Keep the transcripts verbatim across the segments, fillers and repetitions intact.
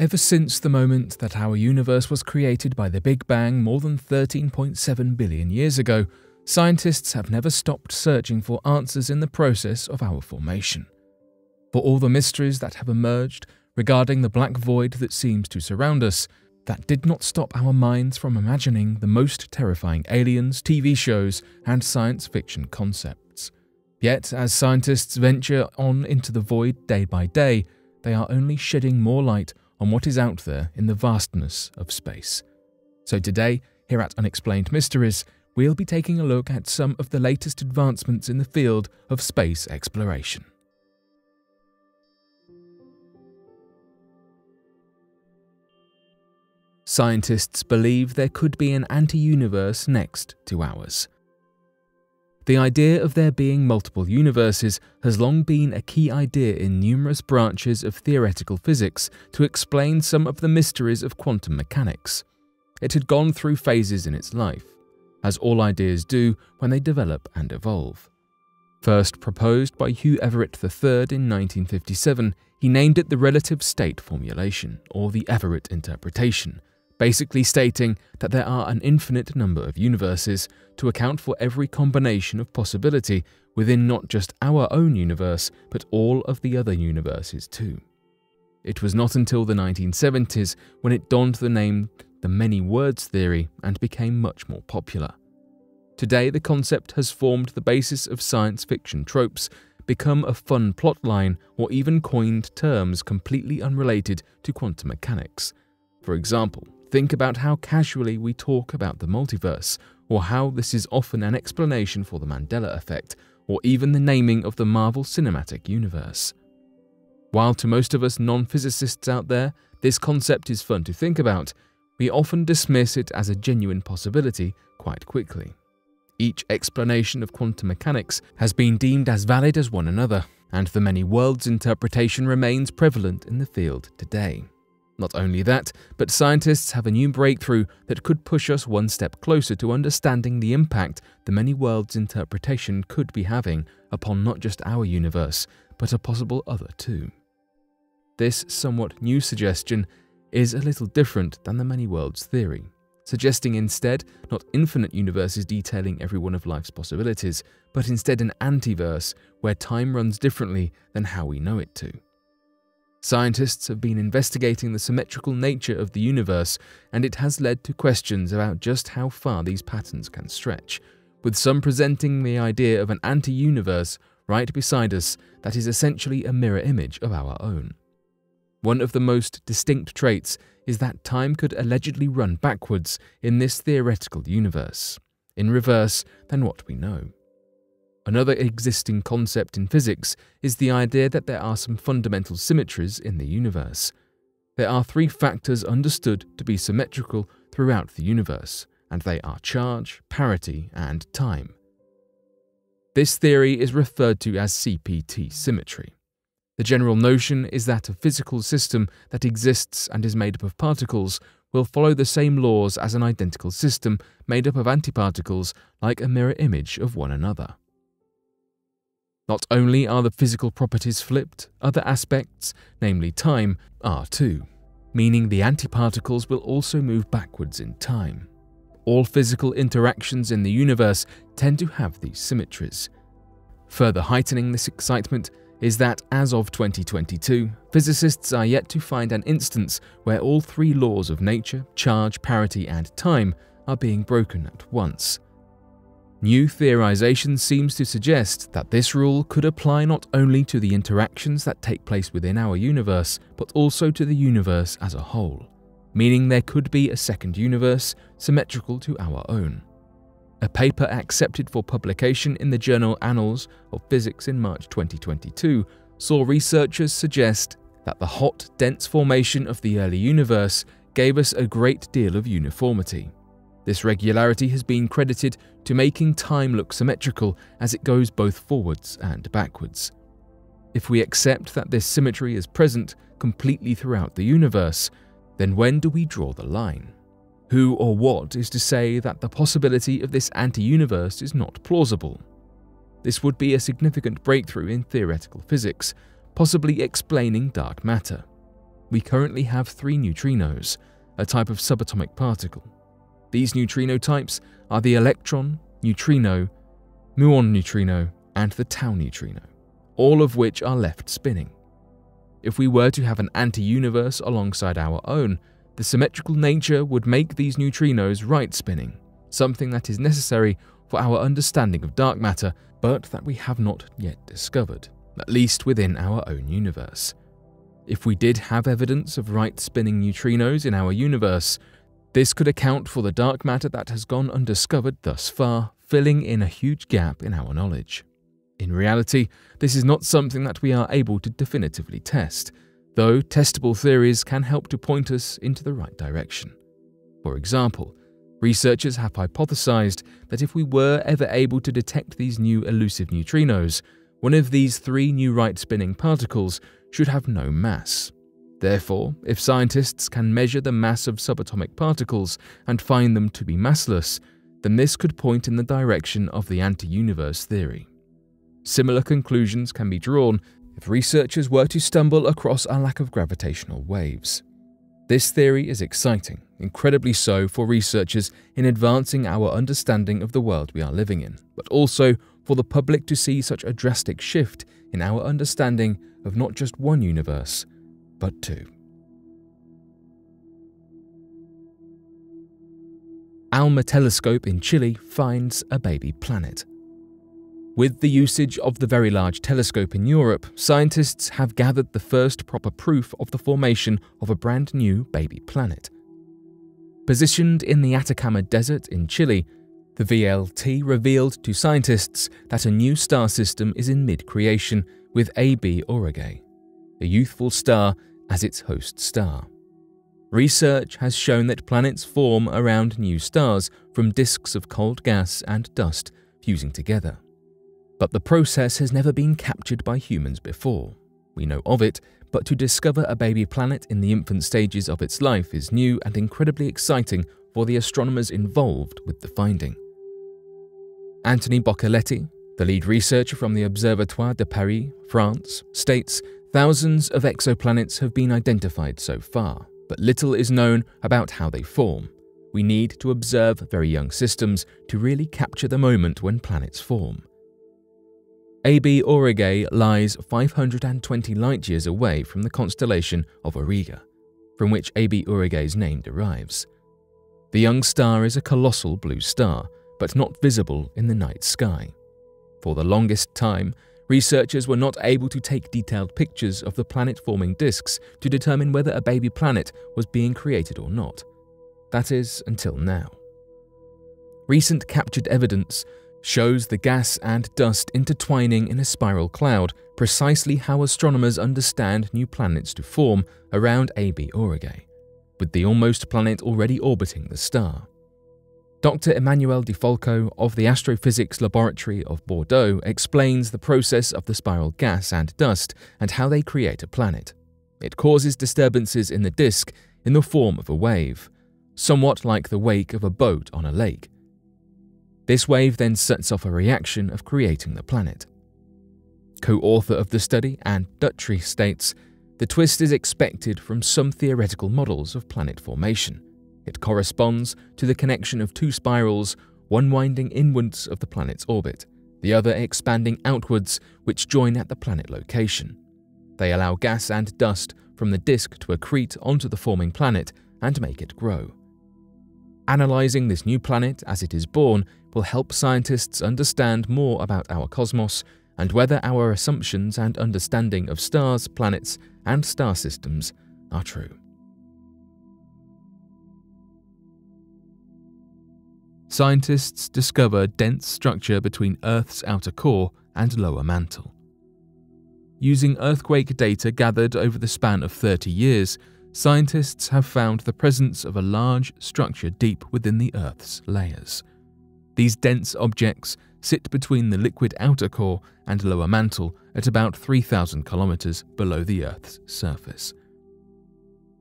Ever since the moment that our universe was created by the Big Bang more than thirteen point seven billion years ago, scientists have never stopped searching for answers in the process of our formation. For all the mysteries that have emerged regarding the black void that seems to surround us, that did not stop our minds from imagining the most terrifying aliens, T V shows, and science fiction concepts. Yet, as scientists venture on into the void day by day, they are only shedding more light on what is out there in the vastness of space. So today, here at Unexplained Mysteries, we'll be taking a look at some of the latest advancements in the field of space exploration. Scientists believe there could be an anti-universe next to ours. The idea of there being multiple universes has long been a key idea in numerous branches of theoretical physics to explain some of the mysteries of quantum mechanics. It had gone through phases in its life, as all ideas do when they develop and evolve. First proposed by Hugh Everett the third in nineteen fifty-seven, he named it the Relative State Formulation, or the Everett Interpretation, basically stating that there are an infinite number of universes to account for every combination of possibility within not just our own universe, but all of the other universes too. It was not until the nineteen seventies when it donned the name the Many Worlds Theory and became much more popular. Today, the concept has formed the basis of science fiction tropes, become a fun plotline, or even coined terms completely unrelated to quantum mechanics. For example, think about how casually we talk about the multiverse, or how this is often an explanation for the Mandela effect, or even the naming of the Marvel Cinematic Universe. While to most of us non-physicists out there, this concept is fun to think about, we often dismiss it as a genuine possibility quite quickly. Each explanation of quantum mechanics has been deemed as valid as one another, and the many worlds interpretation remains prevalent in the field today. Not only that, but scientists have a new breakthrough that could push us one step closer to understanding the impact the many worlds interpretation could be having upon not just our universe, but a possible other too. This somewhat new suggestion is a little different than the many worlds theory, suggesting instead not infinite universes detailing every one of life's possibilities, but instead an antiverse where time runs differently than how we know it to. Scientists have been investigating the symmetrical nature of the universe, and it has led to questions about just how far these patterns can stretch, with some presenting the idea of an anti-universe right beside us that is essentially a mirror image of our own. One of the most distinct traits is that time could allegedly run backwards in this theoretical universe, in reverse than what we know. Another existing concept in physics is the idea that there are some fundamental symmetries in the universe. There are three factors understood to be symmetrical throughout the universe, and they are charge, parity, and time. This theory is referred to as C P T symmetry. The general notion is that a physical system that exists and is made up of particles will follow the same laws as an identical system made up of antiparticles, like a mirror image of one another. Not only are the physical properties flipped, other aspects, namely time, are too, meaning the antiparticles will also move backwards in time. All physical interactions in the universe tend to have these symmetries. Further heightening this excitement is that as of twenty twenty-two, physicists are yet to find an instance where all three laws of nature, charge, parity, and time are being broken at once. New theorization seems to suggest that this rule could apply not only to the interactions that take place within our universe, but also to the universe as a whole, meaning there could be a second universe symmetrical to our own. A paper accepted for publication in the journal Annals of Physics in March twenty twenty-two saw researchers suggest that the hot, dense formation of the early universe gave us a great deal of uniformity. This regularity has been credited to making time look symmetrical as it goes both forwards and backwards. If we accept that this symmetry is present completely throughout the universe, then when do we draw the line? Who or what is to say that the possibility of this anti-universe is not plausible? This would be a significant breakthrough in theoretical physics, possibly explaining dark matter. we currently have three neutrinos, a type of subatomic particle. These neutrino types are the electron, neutrino, muon neutrino, and the tau neutrino, all of which are left spinning. If we were to have an anti-universe alongside our own, the symmetrical nature would make these neutrinos right-spinning, something that is necessary for our understanding of dark matter, but that we have not yet discovered, at least within our own universe. If we did have evidence of right-spinning neutrinos in our universe, this could account for the dark matter that has gone undiscovered thus far, filling in a huge gap in our knowledge. In reality, this is not something that we are able to definitively test, though testable theories can help to point us into the right direction. For example, researchers have hypothesized that if we were ever able to detect these new elusive neutrinos, one of these three new right-spinning particles should have no mass. Therefore, if scientists can measure the mass of subatomic particles and find them to be massless, then this could point in the direction of the anti-universe theory. Similar conclusions can be drawn if researchers were to stumble across a lack of gravitational waves. This theory is exciting, incredibly so for researchers in advancing our understanding of the world we are living in, but also for the public to see such a drastic shift in our understanding of not just one universe, but two. ALMA Telescope in Chile finds a baby planet. With the usage of the Very Large Telescope in Europe, scientists have gathered the first proper proof of the formation of a brand new baby planet. Positioned in the Atacama Desert in Chile, the V L T revealed to scientists that a new star system is in mid-creation with A B Aurigae, a youthful star, as its host star. Research has shown that planets form around new stars from disks of cold gas and dust fusing together. But the process has never been captured by humans before. We know of it, but to discover a baby planet in the infant stages of its life is new and incredibly exciting for the astronomers involved with the finding. Anthony Boccaletti, the lead researcher from the Observatoire de Paris, France, states, "Thousands of exoplanets have been identified so far, but little is known about how they form. We need to observe very young systems to really capture the moment when planets form." A B Aurigae lies five hundred twenty light-years away from the constellation of Auriga, from which A B Aurigae's name derives. The young star is a colossal blue star, but not visible in the night sky. For the longest time, researchers were not able to take detailed pictures of the planet-forming disks to determine whether a baby planet was being created or not. That is, until now. Recent captured evidence shows the gas and dust intertwining in a spiral cloud, precisely how astronomers understand new planets to form around A B Aurigae, with the almost planet already orbiting the star. Doctor Emmanuel Di Folco of the Astrophysics Laboratory of Bordeaux explains the process of the spiral gas and dust and how they create a planet. It causes disturbances in the disk in the form of a wave, somewhat like the wake of a boat on a lake. This wave then sets off a reaction of creating the planet. Co-author of the study, Anne Dutrey, states, "The twist is expected from some theoretical models of planet formation. It corresponds to the connection of two spirals, one winding inwards of the planet's orbit, the other expanding outwards, which join at the planet location. They allow gas and dust from the disk to accrete onto the forming planet and make it grow. Analyzing this new planet as it is born will help scientists understand more about our cosmos and whether our assumptions and understanding of stars, planets, and star systems are true." Scientists discover dense structure between Earth's outer core and lower mantle. Using earthquake data gathered over the span of thirty years, scientists have found the presence of a large structure deep within the Earth's layers. These dense objects sit between the liquid outer core and lower mantle at about three thousand kilometers below the Earth's surface.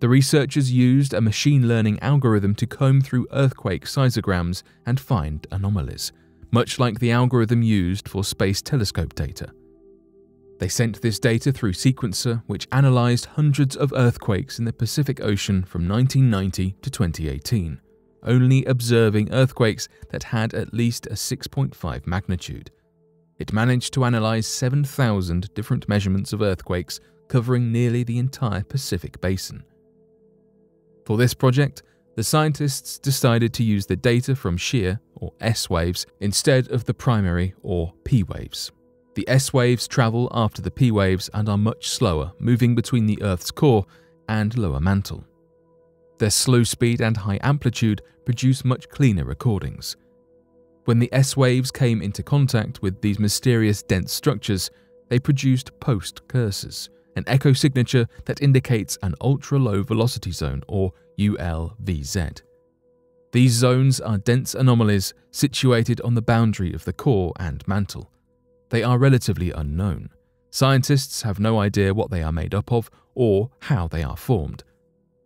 The researchers used a machine learning algorithm to comb through earthquake seismograms and find anomalies, much like the algorithm used for space telescope data. They sent this data through Sequencer, which analysed hundreds of earthquakes in the Pacific Ocean from nineteen ninety to twenty eighteen, only observing earthquakes that had at least a six point five magnitude. It managed to analyse seven thousand different measurements of earthquakes covering nearly the entire Pacific Basin. For this project, the scientists decided to use the data from shear, or S waves, instead of the primary, or P waves. The S waves travel after the P waves and are much slower, moving between the Earth's core and lower mantle. Their slow speed and high amplitude produce much cleaner recordings. When the S waves came into contact with these mysterious dense structures, they produced post cursors, an echo signature that indicates an ultra-low velocity zone, or U L V Z. These zones are dense anomalies situated on the boundary of the core and mantle. They are relatively unknown. Scientists have no idea what they are made up of or how they are formed.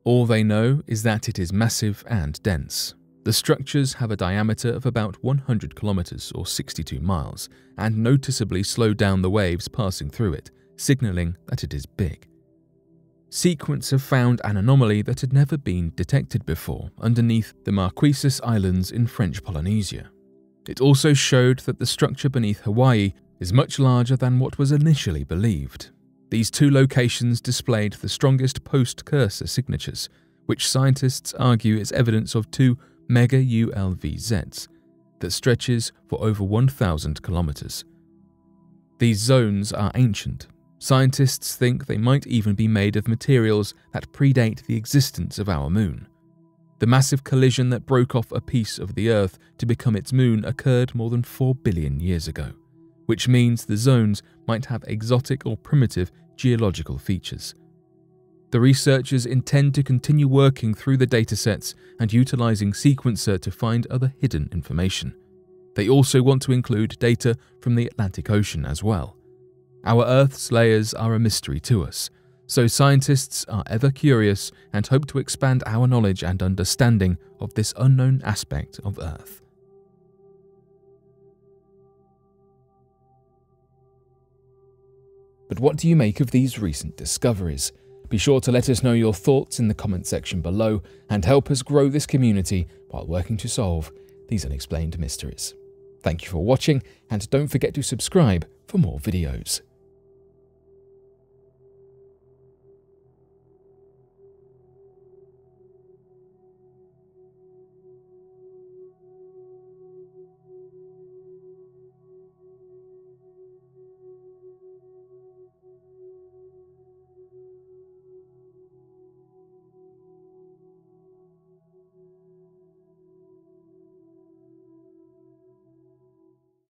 All they know is that it is massive and dense. The structures have a diameter of about one hundred kilometers or sixty-two miles and noticeably slow down the waves passing through it, signalling that it is big. Sequencer found an anomaly that had never been detected before underneath the Marquesas Islands in French Polynesia. It also showed that the structure beneath Hawaii is much larger than what was initially believed. These two locations displayed the strongest post-cursor signatures, which scientists argue is evidence of two mega U L V Zs that stretches for over one thousand kilometers. These zones are ancient. Scientists think they might even be made of materials that predate the existence of our moon. The massive collision that broke off a piece of the Earth to become its moon occurred more than four billion years ago, which means the zones might have exotic or primitive geological features. The researchers intend to continue working through the datasets and utilizing Sequencer to find other hidden information. They also want to include data from the Atlantic Ocean as well. Our Earth's layers are a mystery to us, so scientists are ever curious and hope to expand our knowledge and understanding of this unknown aspect of Earth. But what do you make of these recent discoveries? Be sure to let us know your thoughts in the comment section below and help us grow this community while working to solve these unexplained mysteries. Thank you for watching, and don't forget to subscribe for more videos.